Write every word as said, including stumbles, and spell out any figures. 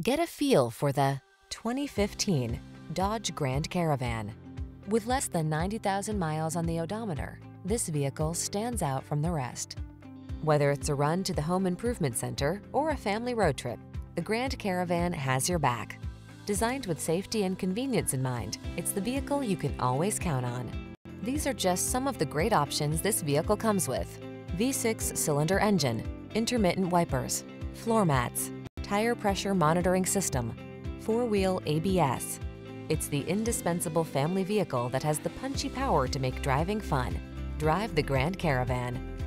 Get a feel for the twenty fifteen Dodge Grand Caravan. With less than ninety thousand miles on the odometer, this vehicle stands out from the rest. Whether it's a run to the home improvement center or a family road trip, the Grand Caravan has your back. Designed with safety and convenience in mind, it's the vehicle you can always count on. These are just some of the great options this vehicle comes with: V six cylinder engine, intermittent wipers, floor mats, tire pressure monitoring system, four-wheel A B S. It's the indispensable family vehicle that has the punchy power to make driving fun. Drive the Grand Caravan.